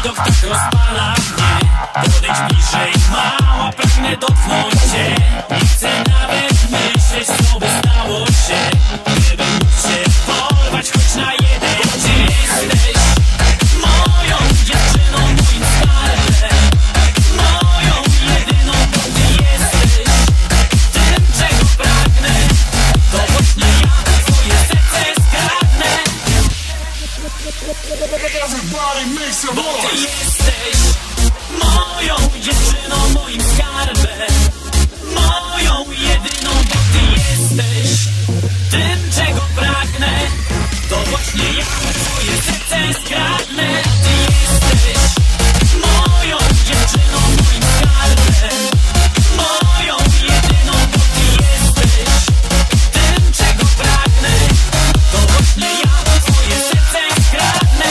widok tak rozpala mnie. Podejdź bliżej, mała, pragnę dotknąć cię. Nie chcę nawet myśleć, co by stało się, gdybym mógł cię porwać choć na jeden dzień. Jesteś moją dziewczyną, moim starem, moją jedyną, bo ty jesteś tym, czego pragnę. To właśnie ja twoje serce skradnę. Bo ty jesteś moją dziewczyną, moim skarbem, moją jedyną, bo ty jesteś tym, czego pragnę. To właśnie ja twoje serce skradnę. Ty jesteś moją dziewczyną, moim skarbem, moją jedyną, bo ty jesteś tym, czego pragnę. To właśnie ja twoje serce skradnę.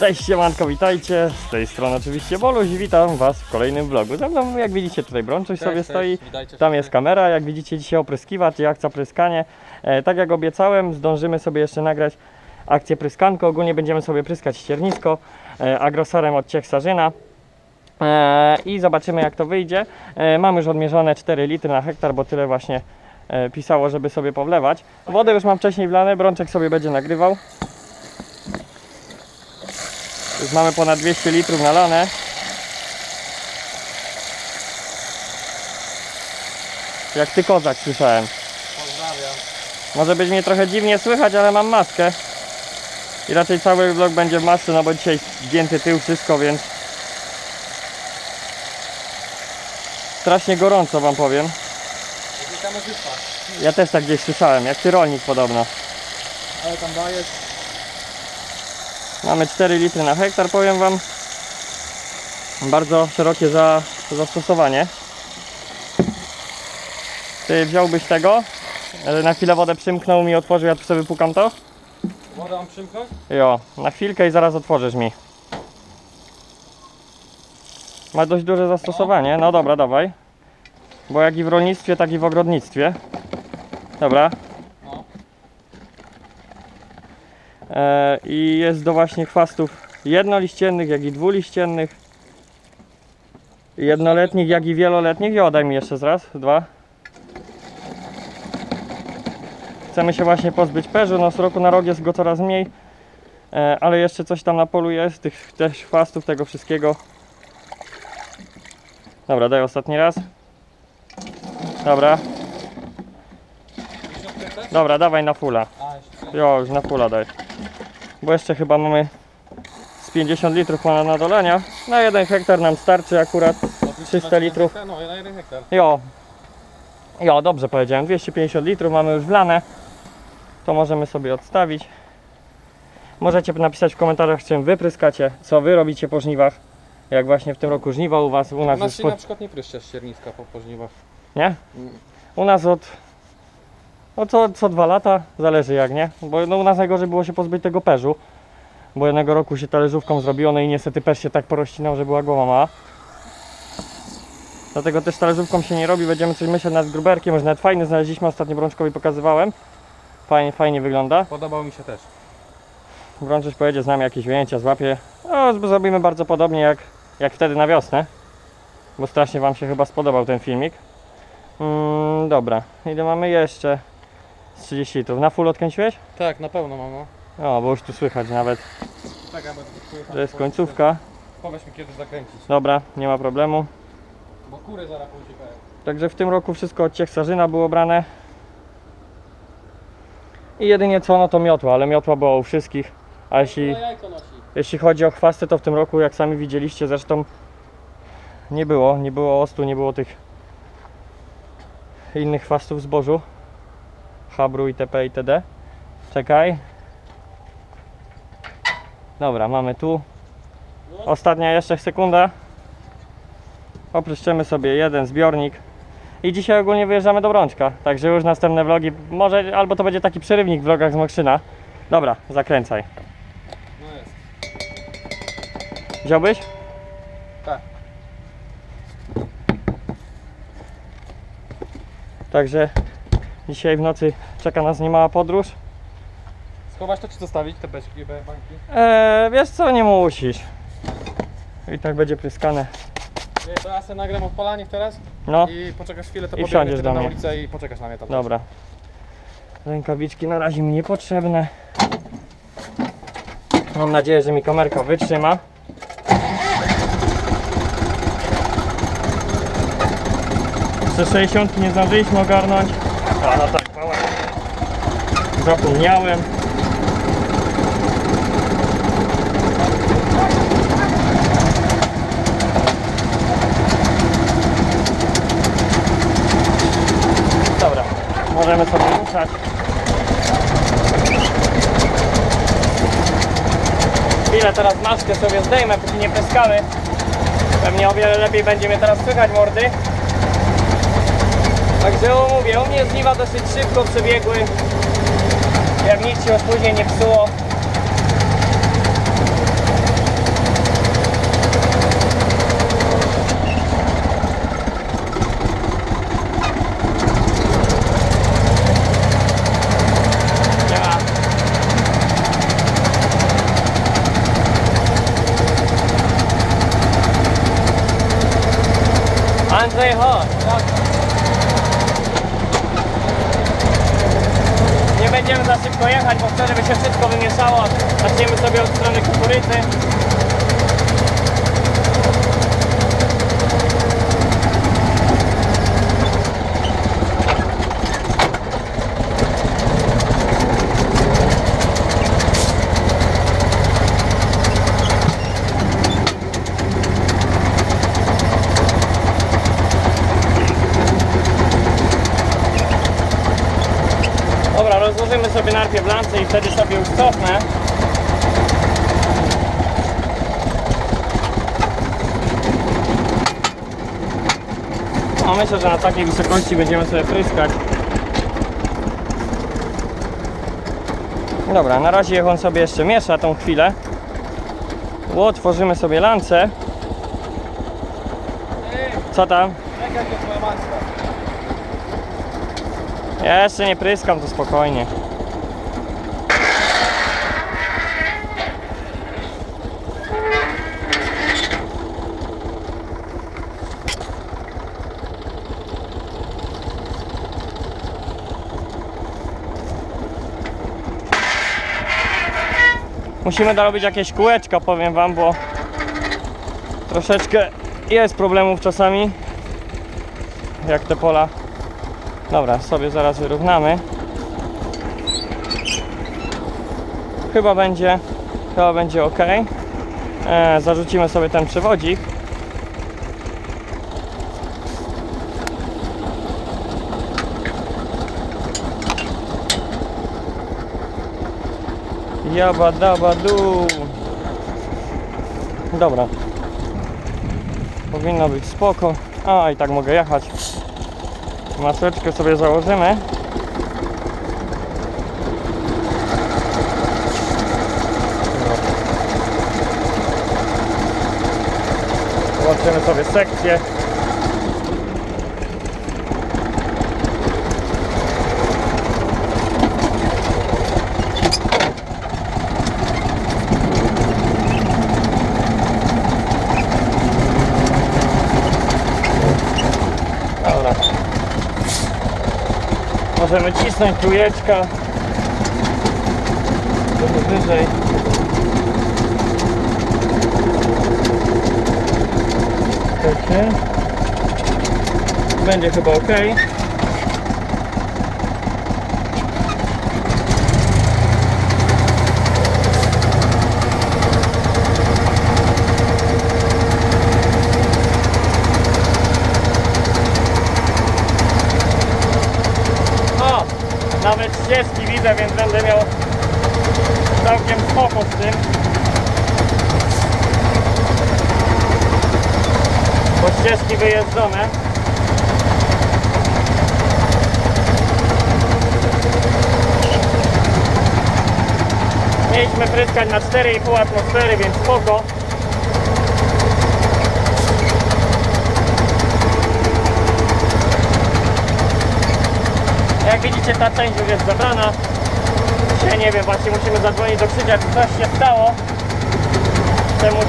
Cześć, siemanko, witajcie, z tej strony oczywiście Boluś, witam was w kolejnym vlogu. Ze mną, jak widzicie, tutaj Brączuś sobie stoi, witajcie, tam jest kamera, jak widzicie dzisiaj opryskiwacz i akcja pryskanie. Tak jak obiecałem, zdążymy sobie jeszcze nagrać akcję pryskanko, ogólnie będziemy sobie pryskać ściernisko agrosorem od Ciechsarzyna i zobaczymy, jak to wyjdzie. Mam już odmierzone 4 litry na hektar, bo tyle właśnie pisało, żeby sobie powlewać. Wodę już mam wcześniej wlane, Brączek sobie będzie nagrywał. Już mamy ponad 200 litrów nalane. Jak ty, kozak, słyszałem. Pozdrawiam. Może być mnie trochę dziwnie słychać, ale mam maskę. I raczej cały vlog będzie w masce, no bo dzisiaj zgięty tył, wszystko, więc... Strasznie gorąco wam powiem. Ja też tak gdzieś słyszałem, jak ty, rolnik, podobno. Ale tam dajesz. Mamy 4 litry na hektar, powiem wam, bardzo szerokie zastosowanie. Ty wziąłbyś tego? Na chwilę wodę przymknął mi, otworzył, ja tu sobie wypukam to? Wodę mam przymknąć? Jo, na chwilkę i zaraz otworzysz mi. Ma dość duże zastosowanie, no dobra, dawaj. Bo jak i w rolnictwie, tak i w ogrodnictwie. Dobra. I jest do właśnie chwastów jednoliściennych, jak i dwuliściennych, jednoletnich, jak i wieloletnich. I oddaj mi jeszcze raz, dwa. Chcemy się właśnie pozbyć perzu, no z roku na rok jest go coraz mniej, ale jeszcze coś tam na polu jest, tych też chwastów, tego wszystkiego. Dobra, daj ostatni raz. Dobra. Dobra, dawaj na fulla. Jo, już na fulla daj. Bo jeszcze chyba mamy z 50 litrów ponad nadolenia. Na 1 hektar nam starczy akurat 300 litrów. No, na 1 hektar. Jo, dobrze powiedziałem. 250 litrów mamy już wlane. To możemy sobie odstawić. Możecie napisać w komentarzach, czym wy pryskacie, co wy robicie po żniwach. Jak właśnie w tym roku żniwa u was, u nas... Już na przykład nie pryszcza ścierniska po żniwach. Nie? U nas od... No co 2 lata, zależy jak, nie? Bo no, u nas najgorzej było się pozbyć tego perzu. Bo jednego roku się talerzówką zrobiło, no i niestety perz się tak porościnał, że była głowa mała. Dlatego też talerzówką się nie robi, będziemy coś myśleć nad gruberkiem, może nawet fajny znaleźliśmy, ostatnio Brączkowi pokazywałem. Fajnie wygląda. Podobał mi się też. Brączuś pojedzie z nami jakieś ujęcia, złapie. No, zrobimy bardzo podobnie jak wtedy na wiosnę. Bo strasznie wam się chyba spodobał ten filmik. Dobra, ile mamy jeszcze? 30 litrów. Na full odkręciłeś? Tak, na pełno mam. No, bo już tu słychać nawet. Tak, to jest końcówka. Powiedz mi, kiedy zakręcić. Dobra, nie ma problemu. Bo kury zaraz uciekają. Także w tym roku wszystko od Ciechsarzyna było brane. I jedynie co, no to miotła, ale miotła była u wszystkich. A jeśli chodzi o chwasty, to w tym roku, jak sami widzieliście, zresztą nie było ostu, nie było tych innych chwastów w zbożu. Habru itp. itd. Czekaj. Dobra, mamy tu. Ostatnia jeszcze sekunda. opryszczymy sobie jeden zbiornik i dzisiaj ogólnie wyjeżdżamy do Brączka, także już następne vlogi, może albo to będzie taki przerywnik w vlogach z Mokrzyna. Dobra, zakręcaj. No jest. Wziąłbyś? Tak. Także dzisiaj w nocy czeka nas niemała podróż. Schować to czy zostawić te beczki, bańki? Wiesz co, nie musisz. I tak będzie pryskane. To ja sobie nagram odpalanie teraz. No. I poczekasz chwilę, to podjedziesz na ulicę i poczekasz na mnie tam. Dobra. Rękawiczki na razie mi niepotrzebne. Mam nadzieję, że mi kamerka wytrzyma. Jeszcze 60 nie zdążyliśmy ogarnąć. A no tak, mała. Zapomniałem. Dobra, możemy sobie ruszać. Chwilę teraz maskę sobie zdejmę, póki nie pyskały. Pewnie o wiele lepiej będzie mnie teraz słychać, mordy. Także mówię, u mnie żniwa dosyć szybko przebiegły. Jak nic się później nie psuło. Andrzej, chodź. Nie będziemy za szybko jechać, bo wtedy by się wszystko wymieszało. Zaczniemy sobie od strony kukurydzy. Rozłożymy sobie najpierw lancę i wtedy sobie już cofnę. No, myślę, że na takiej wysokości będziemy sobie pryskać. Dobra, na razie on sobie jeszcze miesza tą chwilę. Otworzymy sobie lancę. Co tam? Ja jeszcze nie pryskam, to spokojnie. Musimy dorobić jakieś kółeczka, powiem wam, bo troszeczkę jest problemów czasami, jak te pola. Dobra, sobie zaraz wyrównamy. Chyba będzie ok. Zarzucimy sobie ten przewodzik. Jabadabadu. Dobra. Powinno być spoko. A, i tak mogę jechać. Maseczkę sobie założymy. Zobaczymy sobie sekcję. Możemy cisnąć trójeczka, trochę wyżej. Będzie chyba ok. Nawet 30 widzę, więc będę miał całkiem spoko z tym. Bo ścieżki wyjeżdżone. Mieliśmy pryskać na 4,5 atmosfery, więc spoko. Jak widzicie, ta część już jest zabrana. Dzisiaj nie wiem, właśnie musimy zadzwonić do Krzyśka, czy coś się stało.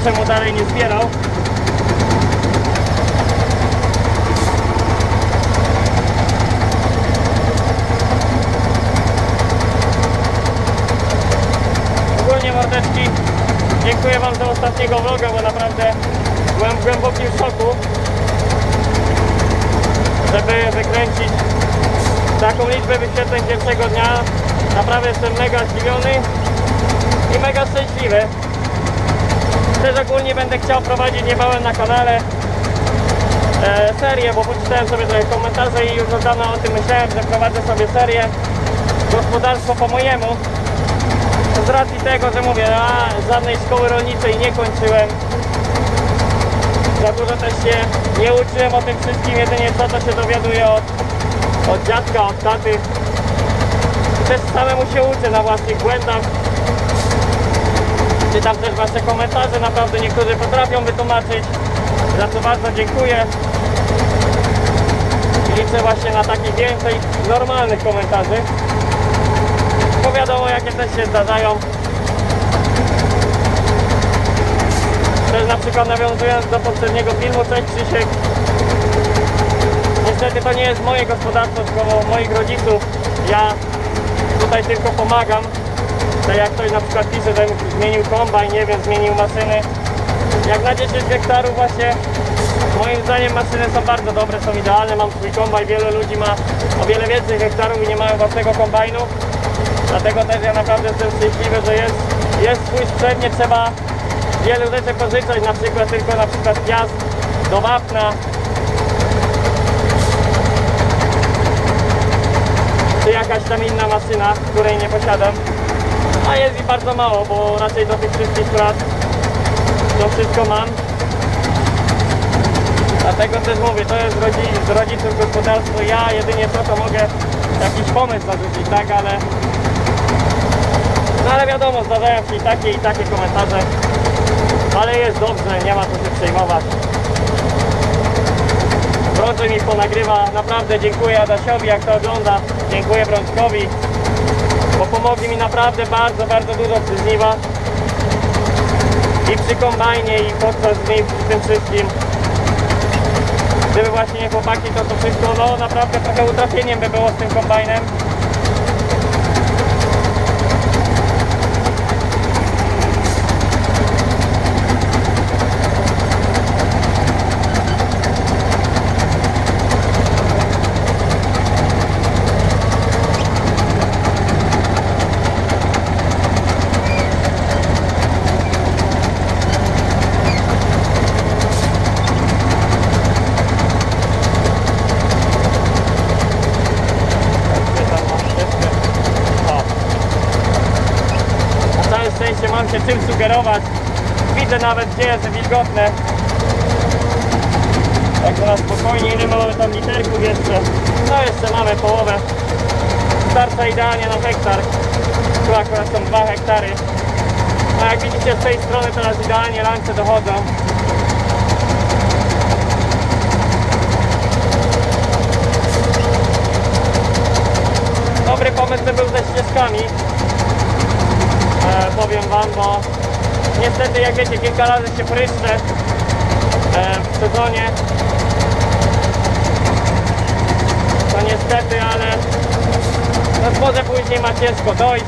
Czemu dalej nie zbierał. Ogólnie mordeczki, dziękuję wam za ostatniego vloga, bo naprawdę byłem w głębokim szoku, żeby wykręcić taką liczbę wyświetleń pierwszego dnia. Naprawdę jestem mega zdziwiony i mega szczęśliwy. Też ogólnie będę chciał prowadzić niebawem na kanale serię, bo poczytałem sobie te komentarze i już od dawna o tym myślałem, że prowadzę sobie serię gospodarstwo po mojemu. Z racji tego, że mówię, żadnej szkoły rolniczej nie kończyłem. Za dużo też się nie uczyłem o tym wszystkim, jedynie co to się dowiaduję od dziadka, od taty. Też samemu się uczę na własnych błędach. Czytam też wasze komentarze, naprawdę niektórzy potrafią wytłumaczyć, za co bardzo dziękuję. Liczę właśnie na takich więcej normalnych komentarzy, bo wiadomo, jakie też się zdarzają. Też na przykład nawiązując do poprzedniego filmu, cześć Krzysiek. Niestety to nie jest moje gospodarstwo, tylko moich rodziców. Ja tutaj tylko pomagam. To jak ktoś na przykład pisze, że zmienił kombajn, nie wiem, zmienił maszyny. Jak na 10 hektarów właśnie, moim zdaniem maszyny są bardzo dobre, są idealne, mam swój kombajn, wiele ludzi ma o wiele więcej hektarów i nie mają własnego kombajnu. Dlatego też ja naprawdę jestem szczęśliwy, że jest swój sprzęt, nie trzeba wielu rzeczy pożyczać, na przykład tylko na przykład piast do wapna. Czy jakaś tam inna maszyna, której nie posiadam. A jest i bardzo mało, bo raczej do tych wszystkich prac to wszystko mam. Dlatego też mówię, to jest z rodziców gospodarstwo. Ja jedynie to mogę jakiś pomysł zarzucić, tak? Ale wiadomo, zdarzają się i takie komentarze. Ale jest dobrze, nie ma co się przejmować. Brączek mi ponagrywa. Naprawdę dziękuję Adasiowi, jak to ogląda. Dziękuję Brączkowi. Bo pomogli mi naprawdę bardzo dużo przy żniwach i przy kombajnie, i podczas żniw, przy tym wszystkim. Gdyby właśnie nie chłopaki, to wszystko naprawdę trochę utrapieniem by było z tym kombajnem. Mam się czym sugerować. Widzę nawet, gdzie jest wilgotne. Także na spokojnie, ile mamy tam literków jeszcze. No jeszcze mamy połowę. Starcza idealnie na hektar. Tu akurat są 2 hektary. A jak widzicie, z tej strony teraz idealnie lańce dochodzą. Dobry pomysł był ze ścieżkami. Powiem wam, bo niestety, jak wiecie, kilka razy się pryszczę w sezonie. To niestety, ale no może później ma ciężko dojść.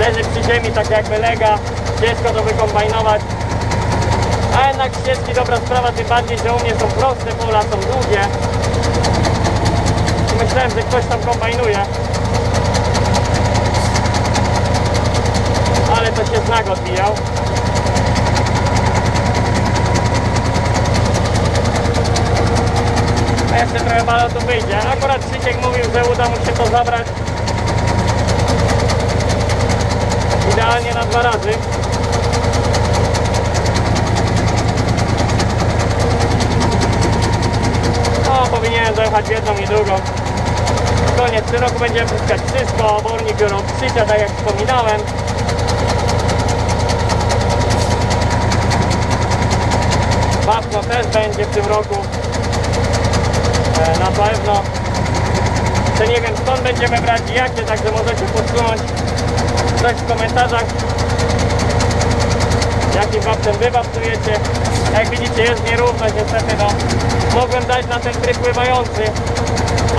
Leży przy ziemi tak jakby lega, ciężko to wykombajnować. A jednak ścieżki dobra sprawa, tym bardziej, że u mnie są proste pola, są długie. Myślałem, że ktoś tam kombajnuje. Ale to się znak odbijał. A jeszcze trochę balotu wyjdzie. Akurat Syciech mówił, że uda mu się to zabrać idealnie na 2 razy. jechać jedną i drugą. Koniec roku będziemy puszczać wszystko, obornik biorą przycia, tak jak wspominałem. Wapno też będzie w tym roku, na pewno. Jeszcze nie wiem skąd będziemy brać i jakie, także możecie podsunąć coś w komentarzach, jakim wapnem wy wapnujecie. Jak widzicie, jest nierówność, niestety no, mogłem dać na ten tryb pływający,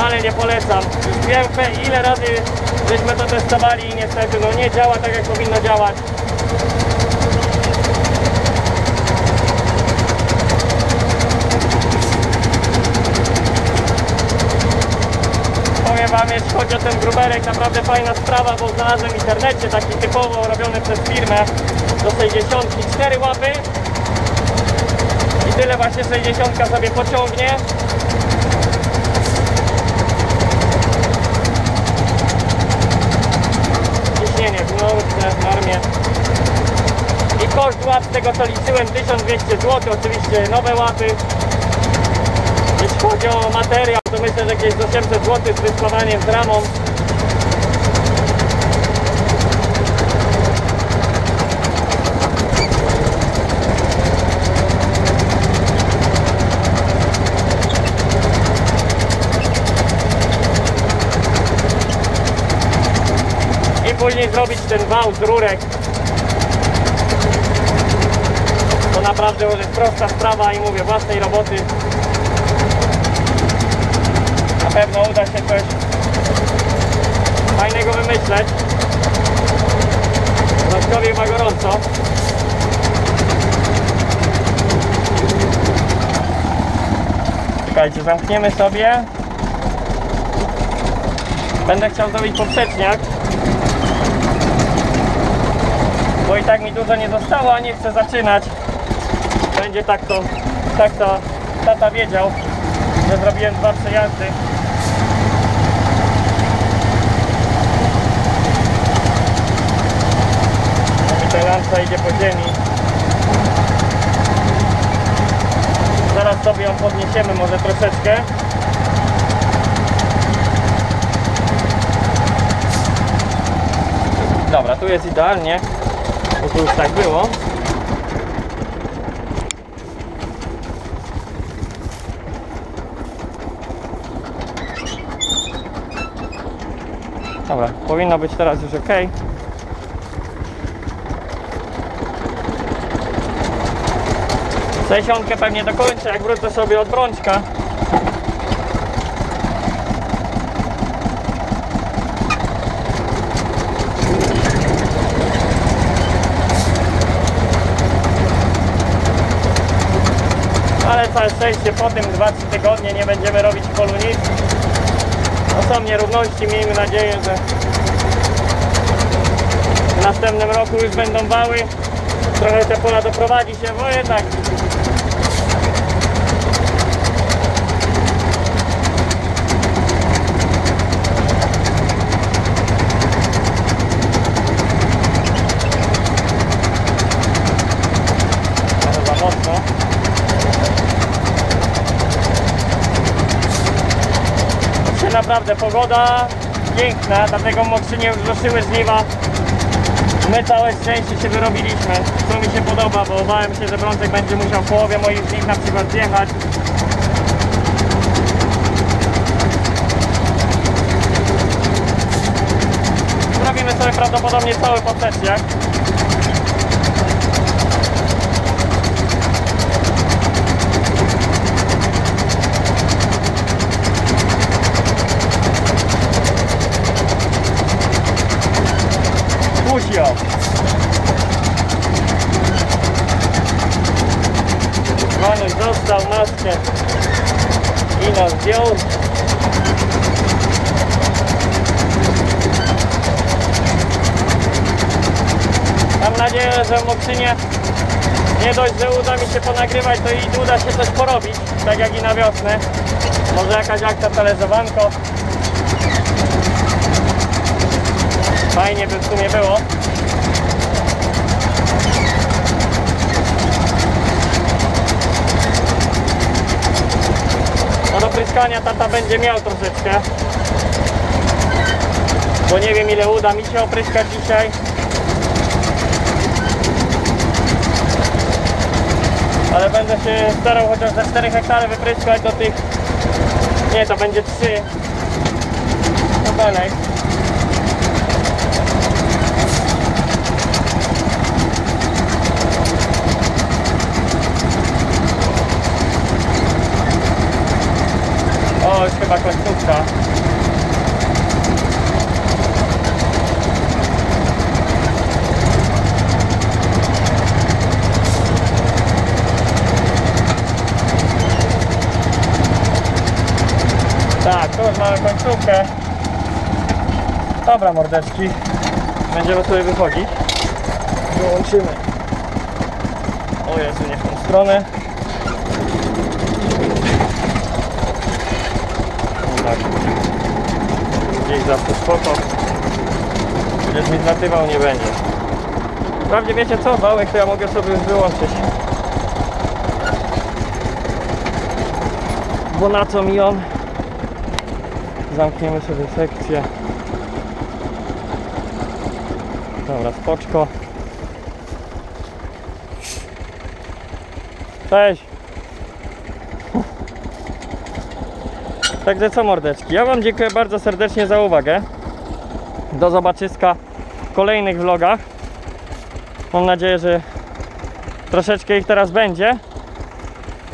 ale nie polecam. Już wiem ile razy żeśmy to testowali i niestety no, nie działa tak jak powinno działać. Powiem wam, jeśli chodzi o ten gruberek, naprawdę fajna sprawa, bo znalazłem w internecie taki typowo robiony przez firmę do 64 łapy. Tyle właśnie 60 sobie pociągnie. Ciśnienie w normie. I koszt łap, z tego co liczyłem, 1200 zł. Oczywiście nowe łapy. Jeśli chodzi o materiał, to myślę, że jakieś 800 zł z wyspawaniem z ramą. Później zrobić ten wał z rurek. To naprawdę jest prosta sprawa i mówię, własnej roboty. Na pewno uda się coś fajnego wymyśleć. Dodatkowie ma gorąco. Czekajcie, zamkniemy sobie. Będę chciał zrobić poprzeczniak, bo i tak mi dużo nie zostało, a nie chcę zaczynać. Będzie tak to tata wiedział, że zrobiłem dwa przejazdy. I ta lanca idzie po ziemi. Zaraz sobie ją podniesiemy może troszeczkę. Dobra, tu jest idealnie. Bo to już tak było. Dobra, powinno być teraz już ok. Sześćdziesiątkę pewnie dokończę, jak wrócę sobie od Brączka. Ale całe szczęście po tym 2-3 tygodnie nie będziemy robić w polu nic. No są nierówności, miejmy nadzieję, że w następnym roku już będą wały. Trochę te pola doprowadzi się, bo jednak naprawdę pogoda piękna, dlatego w Mokrzynie już ruszyły żniwa. My całe szczęście się wyrobiliśmy, co mi się podoba, bo obawiam się, że Brączek będzie musiał w połowie moich żniw na przykład zjechać. Zrobimy sobie prawdopodobnie cały poprzeczniak. Manuś dostał maskę i nas zdjął. Mam nadzieję, że w Mokrzynie nie dość, że uda mi się ponagrywać, to i uda się coś porobić, tak jak i na wiosnę. Może jakaś akcja talerzowanko. Fajnie by w sumie było. mieszkania tata będzie miał troszeczkę, bo nie wiem ile uda mi się opryskać dzisiaj, ale będę się starał chociaż ze 4 hektary wypryskać do tych, nie, to będzie 3 obenek. O, już chyba końcówka. Tak, tu już mamy końcówkę. Dobra mordeczki, będziemy sobie wychodzić. Wyłączymy. O Jezu, nie w tą stronę. Tak. Gdzieś zawsze spoko. Gdzieś mi zlatywał, nie będzie. Wprawdzie wiecie co, bałek to ja mogę sobie już wyłączyć. Bo na co mi on? Zamkniemy sobie sekcję. Dobra, spoczko. Cześć. Także co mordeczki, ja wam dziękuję bardzo serdecznie za uwagę. Do zobaczyska w kolejnych vlogach. Mam nadzieję, że troszeczkę ich teraz będzie.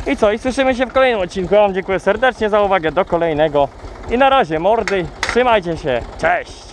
I co, i słyszymy się w kolejnym odcinku. Ja wam dziękuję serdecznie za uwagę, do kolejnego. I na razie mordy, trzymajcie się, cześć!